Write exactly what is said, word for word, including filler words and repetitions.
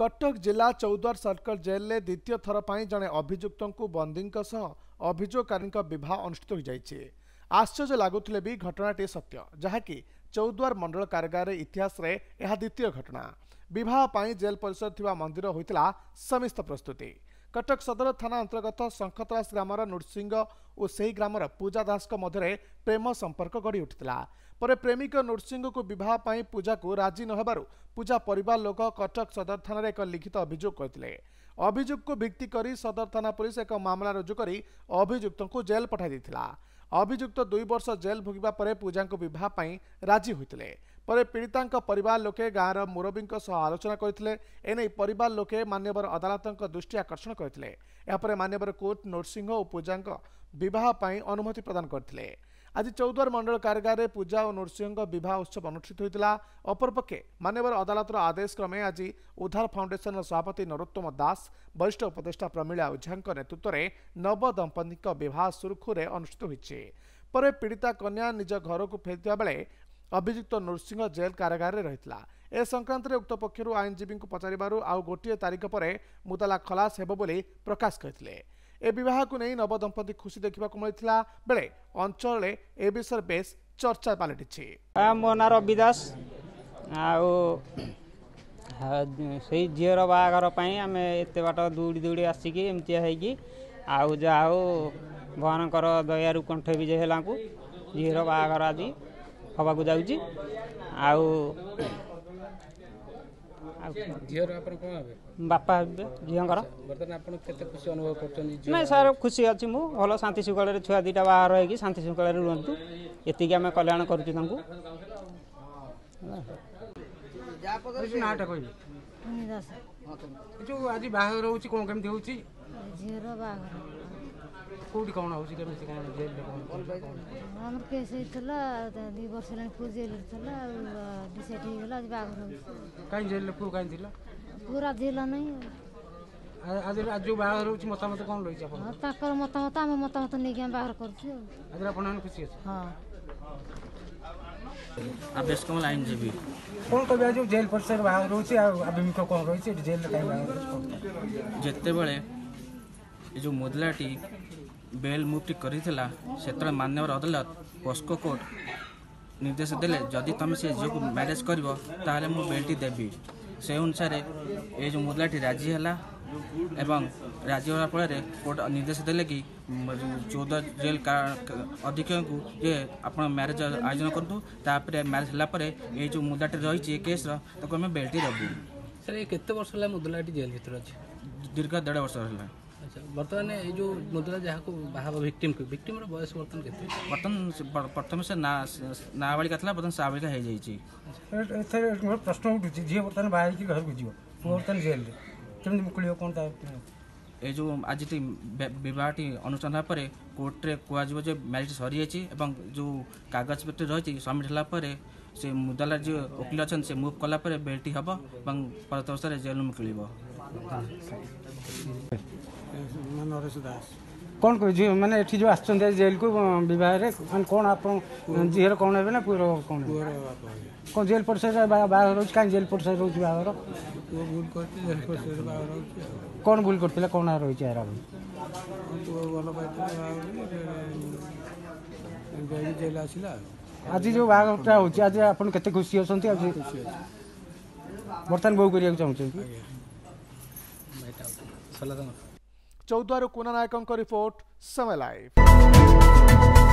कटक जिला Choudwar circle jail में द्वितीय थर पर जड़े अभियुक्त को बंदी अभियोगकारी बहुत अनुषित हो जाए। आश्चर्य लगुले भी घटनाटी सत्य जहाँकि चौद्वार मंडल कारागार इतिहास रे यह द्वितीय घटना। बहुत जेल परिसर थी मंदिर होता समिस्त प्रस्तुति। कटक सदर थाना अंतर्गत शंखतरास ग्रामर नृसिंह और से ग्रामर पूजा दास प्रेम संपर्क गढ़ी उठिता। पर प्रेमिक नृसिंह को बहुत पूजा को राजी नहबार पूजा परिवार लोक कटक सदर थाना एक लिखित अभियोग करते। अभियोग को भित्ति करी सदर थाना पुलिस एक मामला रुजु कर अभियुक्त को जेल पठाई। अभियुक्त दुई वर्ष जेल भोगिबा परे पूजा को बहुत राजी होते। पर पीड़िता परिवार लोके गाँवर मुरबी सह आलोचना करते। एने परिवार लोके मान्यवर अदालत दृष्टि आकर्षण करते। मान्यवर कोर्ट नृसिंह और पूजा बहुत अनुमति प्रदान करते। आज चौद्वार मंडल कारागार में पूजा और नृसिंह बहुत उत्सव अनुष्ठित होता। अपरपक्षे मान्यवर अदालतर आदेश क्रमे आज उधार फाउंडेसन सभापति नरोत्तम दास वरिष्ठ उपदेष्टा प्रमिला ओझा नेतृत्व में नव दंपति बहुत सुरखुरे अनुष्ठित होती। पर पीड़िता कन्या निज घर को फेरता बेले अभियुक्त नृसिंह जेल कारागार में रही। ए संक्रांत उक्त पक्षर आईनजीवी को पचार आउ गोटे तारिख पर मुतला खलास होली प्रकाश करते। ए विवाह को नहीं नव दंपति खुशी देखा मिलता बेले अंचल में ए विषय बेस चर्चा पलटि। मो ना रवि दास झीर बाहर आम एत बाट दौड़ी दौड़ी आसिक एमती भगवान दयारू कंठ विजय है झीर बाहर आज हवा को जाऊँ बापा झीवर ना सार खुशी अच्छी मु भल शांति शृंखल छुआ दुटा बाहर होगी शांति शृंखल रुहतु ये आम कल्याण कर कोडी कौन होसी केम से कौन जेल हमर कैसे थला दो वर्ष लाइन फुल जेल थला डिसेट हो गेला बाघर काई जेल पूरा काई दिला पूरा दिला नहीं। आज आज जो बाघर होछ मतामत कौन लई छ अपन ताकर मतामत हम मतामत नै के बाघर करछी। आज अपन खुशी छ। हां अभ्यास कम लाइन जेबी कौन को जो जेल परिसर बाघर होछ अभी को कौन रही छ जेल काई बाघर जत्ते बळे जो मुदलाटी बेल मुफ्टी करी थला से मान्यवर अदालत पोस्को कोर्ट निर्देश देले जदि तुम से झीक म्यारेज कर बेलटी देवी से अनुसार ये जो मुदलाटी राजी है एवं राजी होगा फल कोर्ट निर्देश देले कि चौदह जेल का अधिक को ये आप म्यारेज आयोजन करूँ तापर म्यारेज होगापर ये जो मुदलाटी रही केस्र तक आम बेलटी देवु। सर ये केत वर्ष है मुदलाटी जेल भितर अच्छे दीर्घ देढ़ वर्ष है। अच्छा बर्तमान ये जो मुद्रा जहाँ को बाहर विक्टिम को विक्टिम बयस बर्तन के बर्तन प्रथम से ना नाबालिका था बर्तन साबालिका हो जाए। प्रश्न उठू झी बर्तन बाहर की घर को जीव बर्तन जेल केमती मुकुल कौन ये जो आज बहुत अनुष्ठान पर कोर्ट में कह म्यारेज सरी जा जो कागज पत्र रही सबमिट होगापर से मुद्दा जो वकिल अच्छा से मुव कलापर बेल्टी हम और परत वर्ष जेल मुकुल। नरेश दास कौन कह झी मैंने जो आसान जेल को बहुत कौन आप झीर कौन है ना पुअर कौन कौन जेल परिसर बाहर रोज कहीं जेल परिसर रोज बाहर कौन भूल कर कौन रही है जेल आसला आज जो बाहर होती आज आप खुशी अच्छा बर्तमान बो कर चाहते। चौद्वार कोना नायकों का रिपोर्ट समय लाइव।